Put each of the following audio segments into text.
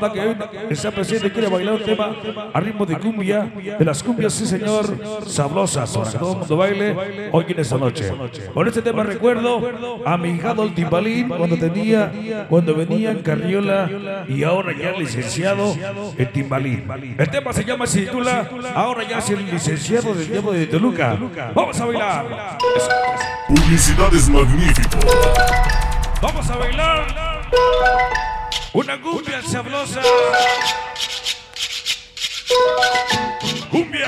que esa presidente quiere bailar un tema a ritmo de cumbia, de las cumbias, sí señor, sabrosas, para que todo el mundo baile hoy en esta noche. Con este tema recuerdo a mi hijado el Timbalín cuando venía en carriola, y ahora ya licenciado el Timbalín. El tema se llama, se titula Ahora ya es el licenciado del Diablo de Toluca. Vamos a bailar. Publicidades Magnífico. Vamos a bailar una cumbia sabrosa. Cumbia.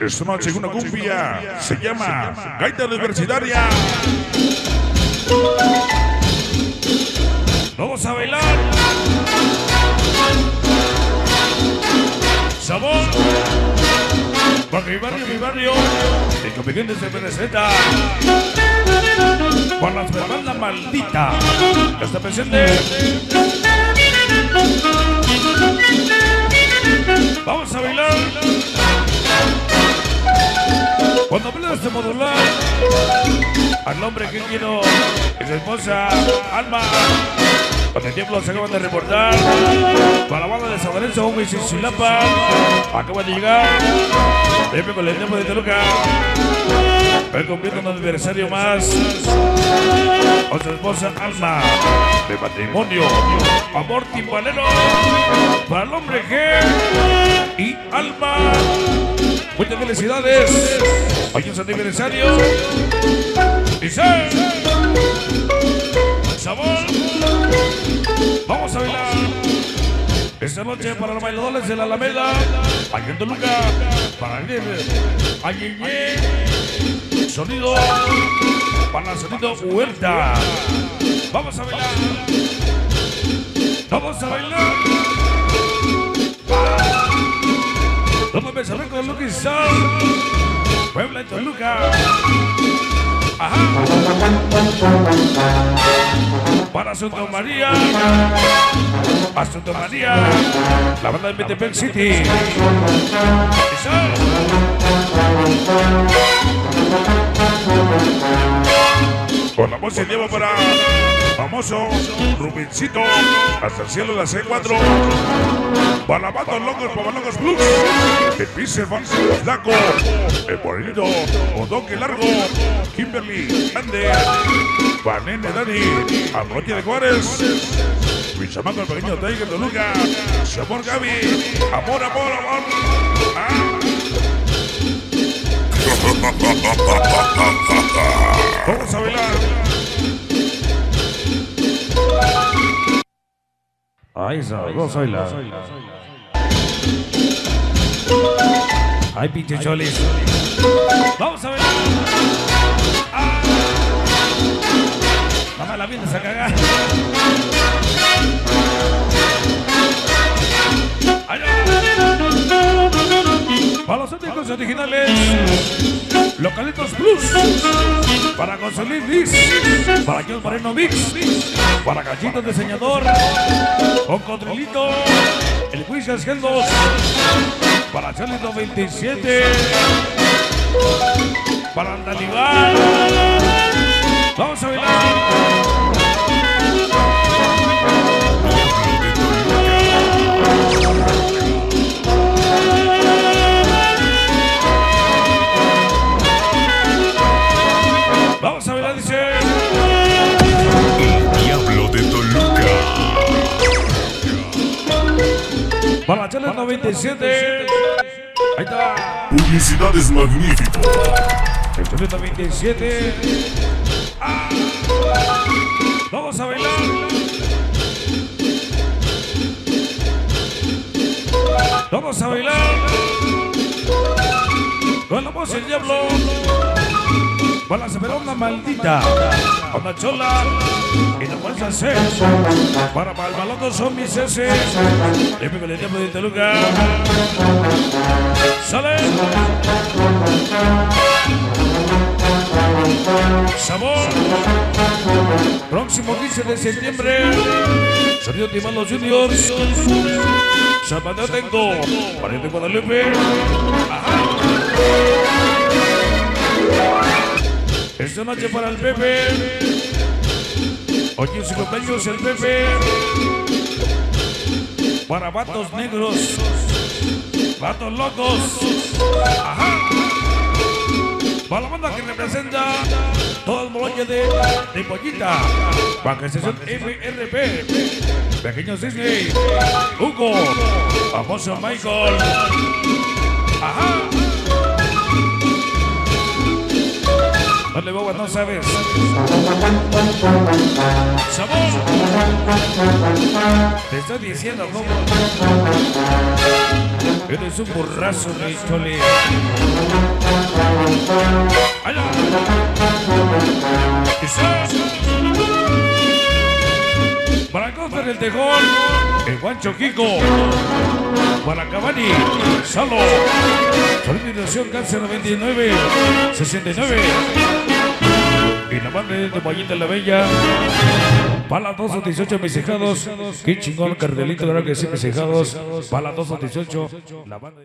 Esta noche una cumbia se llama Gaita Universitaria. Vamos a bailar. Sabor. Para mi barrio, el comediante se presenta. Por la banda maldita. Está presente. Vamos a bailar. Cuando hablas de modular, al hombre que quiero es esposa, alma. Cuando el tiempo se acaban de reportar, para la banda de San Lorenzo, Hugo y Cincilapa, acaban de llegar, siempre con el tiempo de Toluca. He cumplido un aniversario más. Otra esposa, alma de matrimonio, amor timbalero, para el hombre G y alma. Muchas felicidades. Hoy es el aniversario. Dice sabor. Vamos a bailar esta noche para los bailadores de la Alameda, aquí en Toluca, para el Sonido, para Sonido Huerta. Vamos a bailar. Vamos a bailar. Todo pensamiento de Lucky Sal, Puebla y Toluca. Ajá. Para Asunto María. Asunto María. La banda de Metepec City. Con la voz se lleva para famoso Rubincito, hasta el cielo de la C4. Balabatos locos, pabalocos blues. El Pizzer, el Flaco, el Bonito, Odoque Largo, Kimberly, Grande, Panene, Dani, Amrotia de Juárez, mi chamaco el pequeño Tiger de Luca, Sabor Gaby, amor, amor, amor. Vamos a bailar. Ay, sabroso, bailar. Ay, pinche cholis. Vamos a bailar. Ah. Mamá, la vienes a cagar. Ay, no. Para los auténticos originales. Localitos Plus, para Consolín Liz, para John Moreno Mix, para Gallito Diseñador, con Cotrilito, el Huizas Geldos, para Charlie 27, para Andalibar. Vamos a bailar. Vamos a ver, dice el Diablo de Toluca. Para la Chela 97. Ahí está. Publicidades Magnífico. El Chela 97. Ah. Vamos a bailar. Vamos a bailar. Con la voz del diablo. para la pelonga maldita, a la chola y la fuerza C, para el baloto son mis heces, le pego el diablo de Toluca. Sale sabor, próximo 15 de septiembre, sonido de Malos Juniors, Zapata Tengo, Pariente de Guadalupe. Esta noche para el Pepe, hoy en su cumpleaños el Pepe, para vatos negros, vatos locos, para la banda que representa todo el moloño de Pollita, para que se son FRP, Pequeños Disney, Hugo, famoso Michael, dale boba, no sabes. ¡Sabor! Te estoy diciendo, bobo. Eres un burrazo, mi choli. ¡Allá! ¡Quizás! Para Cófer el Tejón, el Guancho Kiko. Para Cavani, Salo. Solidación Cáncer 99, 69. Y la banda de Tomayita la Bella. Para 218 mis hijados. Qué chingón, cardelito, claro que sí, mis hijados. Para 218, la banda.